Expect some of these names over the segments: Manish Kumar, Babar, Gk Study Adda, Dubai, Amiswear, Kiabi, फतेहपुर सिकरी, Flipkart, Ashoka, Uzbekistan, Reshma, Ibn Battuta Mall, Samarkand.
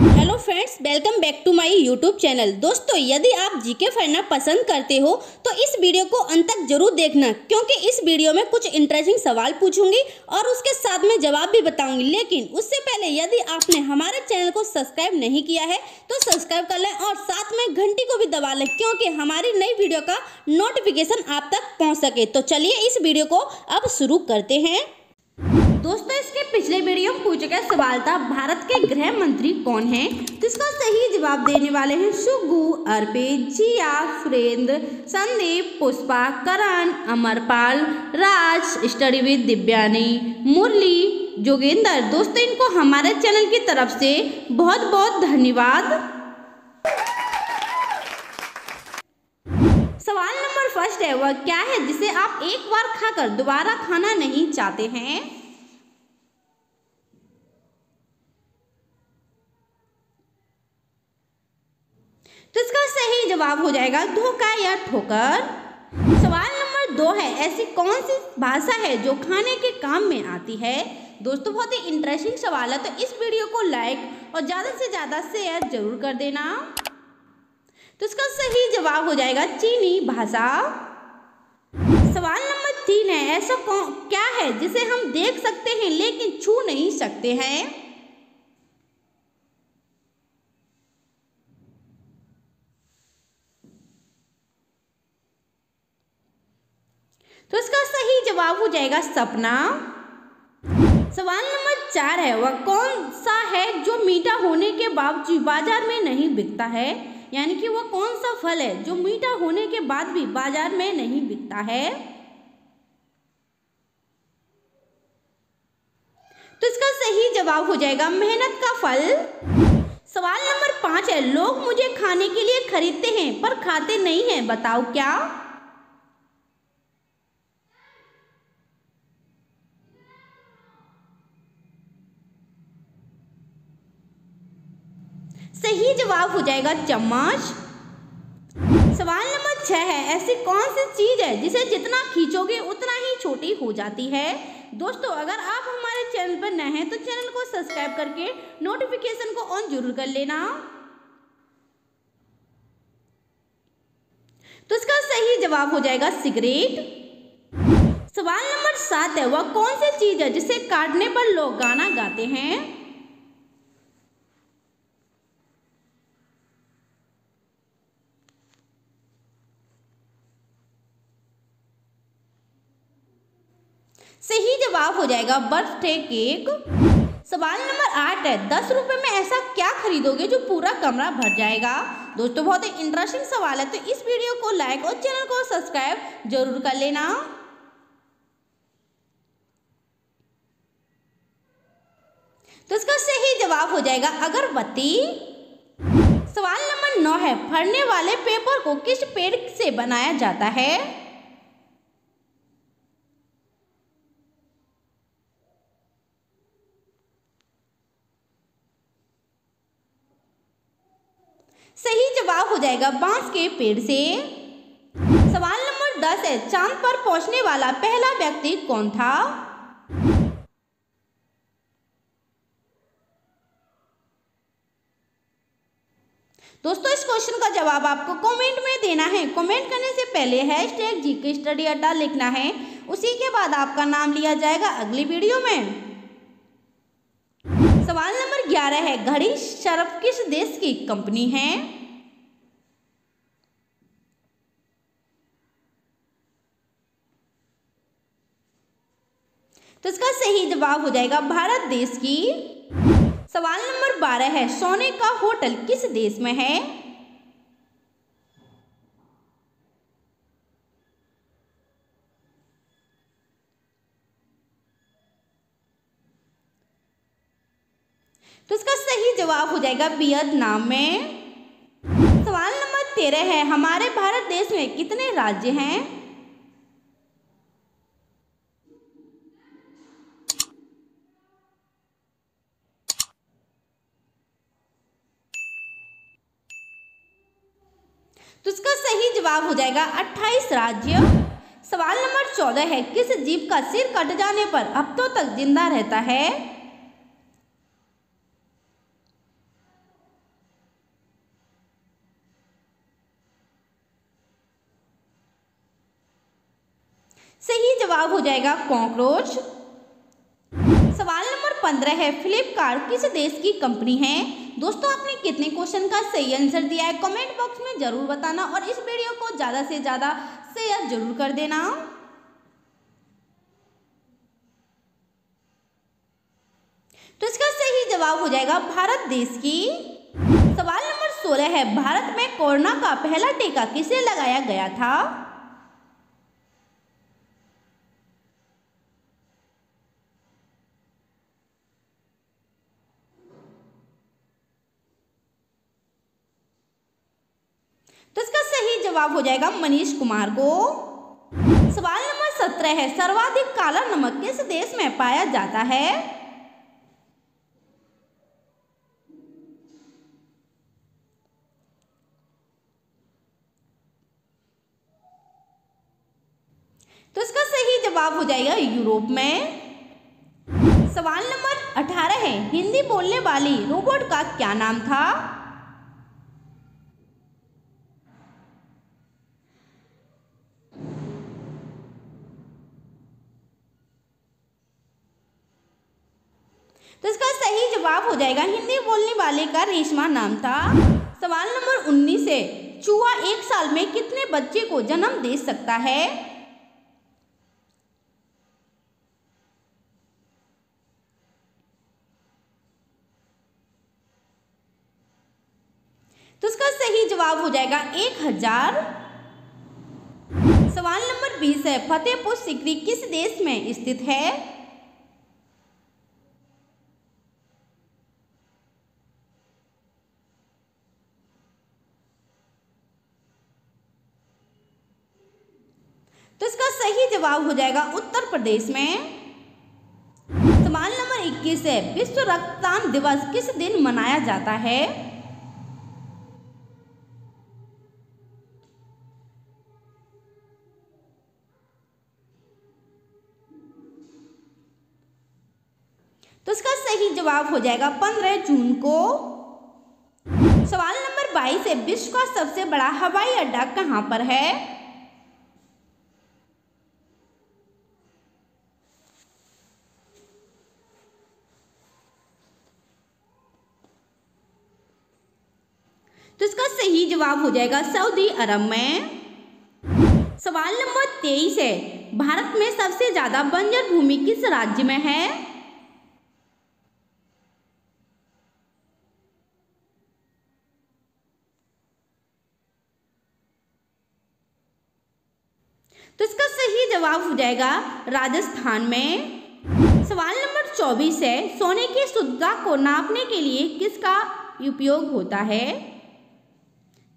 Hello friends, welcome back to my YouTube channel. दोस्तों, यदि आप जीके पढ़ना पसंद करते हो तो इस वीडियो को अंत तक जरूर देखना, क्योंकि इस वीडियो में कुछ इंटरेस्टिंग सवाल पूछूंगी और उसके साथ में जवाब भी बताऊंगी। लेकिन उससे पहले यदि आपने हमारे चैनल को सब्सक्राइब नहीं किया है तो सब्सक्राइब कर लें और साथ में घंटी को भी दबा लें, क्योंकि हमारी नई वीडियो का नोटिफिकेशन आप तक पहुँच सके। तो चलिए इस वीडियो को अब शुरू करते हैं। दोस्तों, इसके पिछले वीडियो में पूछा गया सवाल था, भारत के गृह मंत्री कौन हैं? तो इसका सही जवाब देने वाले हैं शुगु, अर्पित, जिया, सुरेंद्र, संदीप, पुष्पा, करण, अमरपाल, राज, स्टडी विद दिव्यानी, मुरली, जोगेंद्र। दोस्तों, इनको हमारे चैनल की तरफ से बहुत बहुत धन्यवाद। सवाल नंबर फर्स्ट है, वह क्या है जिसे आप एक बार खाकर दोबारा खाना नहीं चाहते हैं? तो इसका सही जवाब हो जाएगा धोखा या ठोकर। सवाल नंबर दो है, ऐसी कौन सी भाषा है जो खाने के काम में आती है? दोस्तों, बहुत ही इंटरेस्टिंग सवाल है, तो इस वीडियो को लाइक और ज़्यादा से ज़्यादा शेयर जरूर कर देना। तो इसका सही जवाब हो जाएगा चीनी भाषा। सवाल नंबर तीन है, ऐसा क्या है जिसे हम देख सकते हैं लेकिन छू नहीं सकते हैं? तो इसका सही जवाब हो जाएगा सपना। सवाल नंबर चार है, वह कौन सा है जो मीठा होने के बावजूद बाजार में नहीं बिकता है? यानी कि वह कौन सा फल है जो मीठा होने के बाद भी बाजार में नहीं बिकता है? तो इसका सही जवाब हो जाएगा मेहनत का फल। सवाल नंबर पाँच है, लोग मुझे खाने के लिए खरीदते हैं पर खाते नहीं हैं, बताओ क्या? सही जवाब हो जाएगा चम्मच। सवाल नंबर छह है, ऐसी कौन सी चीज़ है जिसे जितना खींचोगे उतना ही छोटी हो जाती है? दोस्तों, अगर आप हमारे चैनल पर नए हैं तो चैनल को सब्सक्राइब करके नोटिफिकेशन को ऑन जरूर कर लेना। तो इसका सही जवाब हो जाएगा सिगरेट। सवाल नंबर सात है, वह कौन सी चीज़ है जिसे काटने पर लोग गाना गाते हैं? सही जवाब हो जाएगा बर्थडे केक। सवाल नंबर आठ है, 10 रुपए में ऐसा क्या खरीदोगे जो पूरा कमरा भर जाएगा? दोस्तों, बहुत ही इंटरेस्टिंग सवाल है, तो इस वीडियो को लाइक और चैनल को सब्सक्राइब जरूर कर लेना। तो इसका सही जवाब हो जाएगा अगरबत्ती। सवाल नंबर 9 है, फटने वाले पेपर को किस पेड़ से बनाया जाता है? सही जवाब हो जाएगा बांस के पेड़ से। सवाल नंबर 10 है, चांद पर पहुंचने वाला पहला व्यक्ति कौन था? दोस्तों, इस क्वेश्चन का जवाब आपको कमेंट में देना है। कमेंट करने से पहले हैशटैग जीके स्टडी अड्डा लिखना है, उसी के बाद आपका नाम लिया जाएगा अगली वीडियो में। सवाल नंबर 11 है, घड़ी शराब किस देश की कंपनी है? तो इसका सही जवाब हो जाएगा भारत देश की। सवाल नंबर 12 है, सोने का होटल किस देश में है? तो इसका सही जवाब हो जाएगा वियतनाम में। सवाल नंबर 13 है, हमारे भारत देश में कितने राज्य हैं? तो इसका सही जवाब हो जाएगा 28 राज्य। सवाल नंबर 14 है, किस जीव का सिर कट जाने पर हफ्तों तक जिंदा रहता है? सही जवाब हो जाएगा कॉकरोच। सवाल नंबर 15 है, फ्लिपकार्ट किस देश की कंपनी है? दोस्तों आपने कितने क्वेश्चन का सही आंसर दिया है कमेंट बॉक्स में जरूर बताना और इस वीडियो को ज़्यादा से ज़्यादा शेयर जरूर कर देना। तो इसका सही जवाब हो जाएगा भारत देश की। सवाल नंबर 16 है, भारत में कोरोना का पहला टीका किसे लगाया गया था? तो इसका सही जवाब हो जाएगा मनीष कुमार को। सवाल नंबर 17 है, सर्वाधिक काला नमक किस देश में पाया जाता है? तो इसका सही जवाब हो जाएगा यूरोप में। सवाल नंबर 18 है, हिंदी बोलने वाली रोबोट का क्या नाम था? तो इसका सही जवाब हो जाएगा हिंदी बोलने वाले का रेशमा नाम था। सवाल नंबर 19 है, चूहा एक साल में कितने बच्चे को जन्म दे सकता है? तो इसका सही जवाब हो जाएगा 1000। सवाल नंबर 20 है, फतेहपुर सिकरी किस देश में स्थित है? तो इसका सही जवाब हो जाएगा उत्तर प्रदेश में। सवाल नंबर 21 है, विश्व रक्तदान दिवस किस दिन मनाया जाता है? तो इसका सही जवाब हो जाएगा 15 जून को। सवाल नंबर 22 है, विश्व का सबसे बड़ा हवाई अड्डा कहाँ पर है? तो इसका सही जवाब हो जाएगा सऊदी अरब में। सवाल नंबर 23 है, भारत में सबसे ज्यादा बंजर भूमि किस राज्य में है? तो इसका सही जवाब हो जाएगा राजस्थान में। सवाल नंबर 24 है, सोने की शुद्धता को नापने के लिए किसका उपयोग होता है?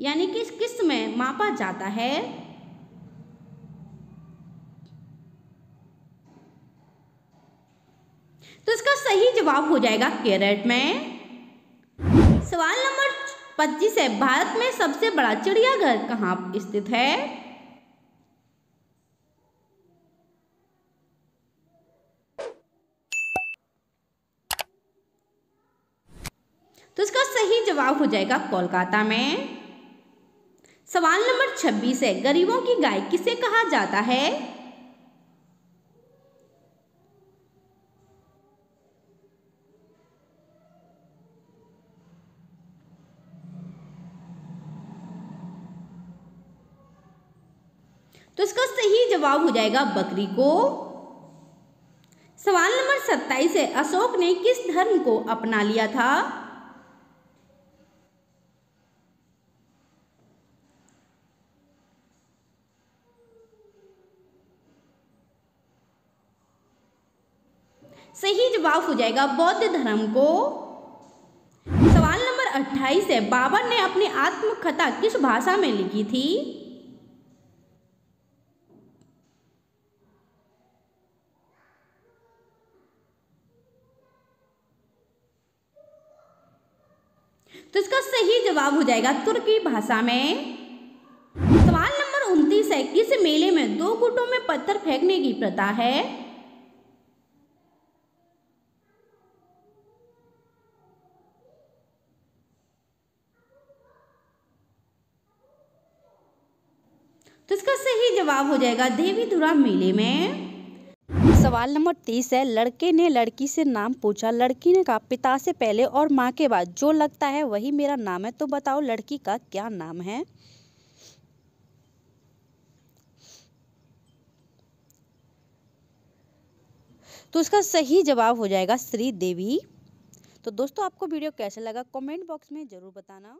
यानी कि किस में मापा जाता है? तो इसका सही जवाब हो जाएगा कैरेट में। सवाल नंबर 25 है, भारत में सबसे बड़ा चिड़ियाघर कहाँ स्थित है? तो इसका सही जवाब हो जाएगा कोलकाता में। सवाल नंबर 26 है, गरीबों की गाय किसे कहा जाता है? तो इसका सही जवाब हो जाएगा बकरी को। सवाल नंबर 27 है, अशोक ने किस धर्म को अपना लिया था? सही जवाब हो जाएगा बौद्ध धर्म को। सवाल नंबर 28 है, बाबर ने अपनी आत्मकथा किस भाषा में लिखी थी? तो इसका सही जवाब हो जाएगा तुर्की भाषा में। सवाल नंबर 29 है, किस मेले में दो गुटों में पत्थर फेंकने की प्रथा है? तो इसका सही जवाब हो जाएगा देवी दुरा मेले में। सवाल नंबर 30 है, लड़के ने लड़की से नाम पूछा। लड़की ने कहा पिता से पहले और माँ के बाद जो लगता है वही मेरा नाम है। तो बताओ लड़की का क्या नाम है। तो इसका सही जवाब हो जाएगा श्री देवी। तो दोस्तों आपको वीडियो कैसा लगा कमेंट बॉक्स में ज़रूर बताना।